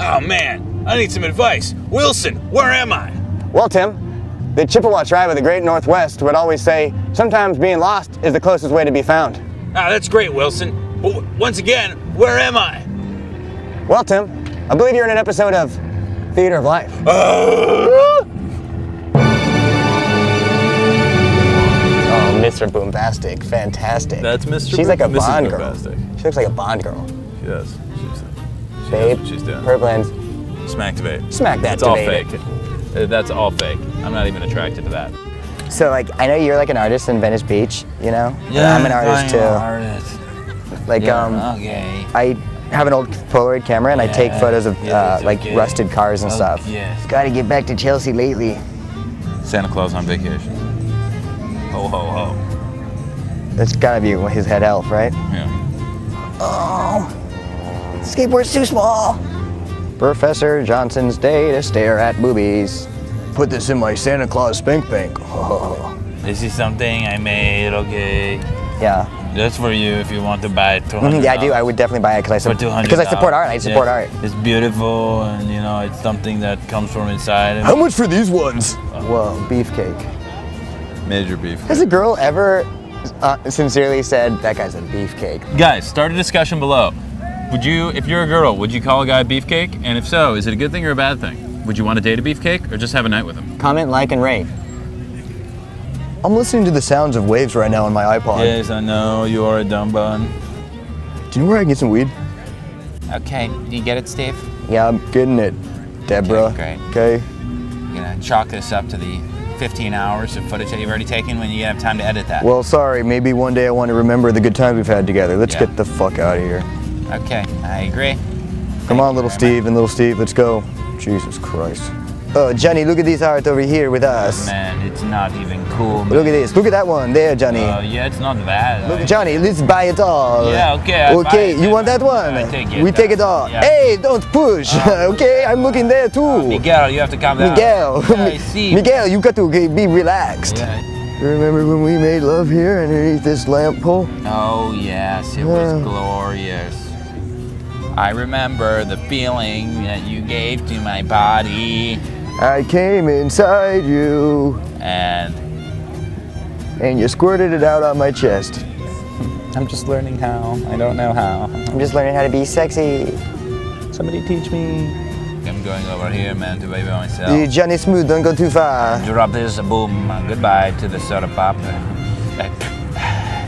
Oh man, I need some advice. Wilson, where am I? Well, Tim, the Chippewa tribe of the Great Northwest would always say, sometimes being lost is the closest way to be found. Ah, that's great, Wilson. But once again, where am I? Well, Tim, I believe you're in an episode of Theater of Life. Oh, Mr. Boombastic, fantastic. That's Mr. She's like a Mrs. Bond girl. She looks like a Bond girl. She does. She babe, she's doing. Purplins. Smack debate. Smack that debate. It's all fake. That's all fake. I'm not even attracted to that. So, like, I know you're like an artist in Venice Beach, you know? Yeah, I'm an artist too. Like, yeah, okay. I have an old Polaroid camera and I take photos of like rusted cars and stuff. Yes. Gotta get back to Chelsea lately. Santa Claus on vacation. Ho ho ho. That's gotta be his head elf, right? Yeah. Oh, skateboard's too small. Professor Johnson's day to stare at boobies. Put this in my Santa Claus spank bank. Oh. This is something I made, okay? Yeah. That's for you if you want to buy it. Yeah, I do. I would definitely buy it because I support art. I support art. It's beautiful, and you know, it's something that comes from inside. How much for these ones? Whoa, beefcake. Major beefcake. Has a girl ever sincerely said that guy's a beefcake? Guys, start a discussion below. Would you, if you're a girl, would you call a guy a beefcake? And if so, is it a good thing or a bad thing? Would you want to date a beefcake or just have a night with him? Comment, like, and rate. I'm listening to the sounds of waves right now on my iPod. Yes, I know, you are a dumb bun. Do you know where I can get some weed? Okay, do you get it, Steve? Yeah, I'm getting it, Deborah. Okay, great. Okay. You're gonna chalk this up to the 15 hours of footage that you've already taken when you have time to edit that. Well, sorry, maybe one day I want to remember the good times we've had together. Let's get the fuck out of here. Okay, I agree. Come on, little Steve and little Steve, let's go. Jesus Christ. Oh, Johnny, look at this art over here with us. Man, it's not even cool. Man. Look at this. Look at that one there, Johnny. Yeah, it's not bad. Look, Johnny, let's buy it all. Yeah, okay. Okay, you want that one? I take it. We take it all. Yeah. Hey, don't push. Okay, I'm looking there too. Miguel, you have to calm down. Miguel, yeah, I see. Miguel, you got to be relaxed. Yeah. You remember when we made love here underneath this lamp pole? Oh yes, it was glorious. I remember the feeling that you gave to my body. I came inside you. And you squirted it out on my chest. I'm just learning how. I don't know how. I'm just learning how to be sexy. Somebody teach me. I'm going over here, man, to be by myself. You Johnny Smooth, don't go too far. Drop this, boom. Goodbye to the soda pop.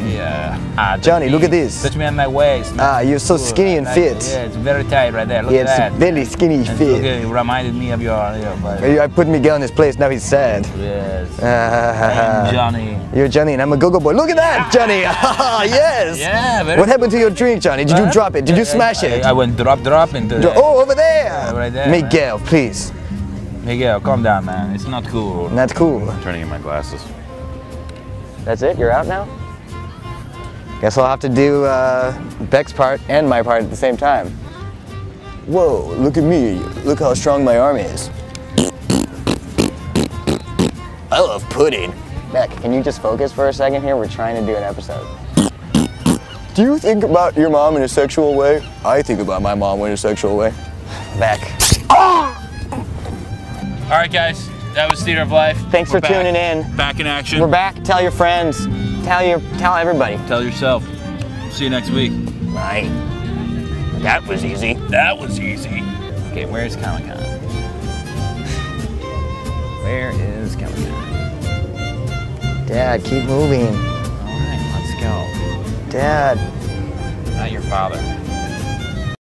Yeah. Johnny, look at this. Touch me on my waist. Man. Ah, you're so skinny and fit. Yeah, it's very tight right there. Look at that. It's very skinny and fit. Okay, it reminded me of your buddy. I put Miguel in his place, now he's sad. Yes. I'm Johnny. You're Johnny and I'm a go-go boy. Look at that, Johnny! Yes! Yeah, very. What happened to your drink, Johnny? Did you drop it? Did you smash it? I went drop into it. Oh, over there! Yeah, right there. Miguel, man. Please. Miguel, calm down, man. It's not cool. Not cool. I'm turning in my glasses. That's it? You're out now? Guess I'll have to do Beck's part and my part at the same time. Whoa, look at me. Look how strong my arm is. I love pudding. Beck, can you just focus for a second here? We're trying to do an episode. Do you think about your mom in a sexual way? I think about my mom in a sexual way. Beck. All right, guys. That was Theater of Life. Thanks for tuning in. Back in action. We're back. Tell your friends. Tell everybody. Tell yourself. See you next week. Bye. That was easy. That was easy. Okay, where's Comic Con? Where is Comic Con? Dad, keep moving. All right, let's go. Dad. Not your father.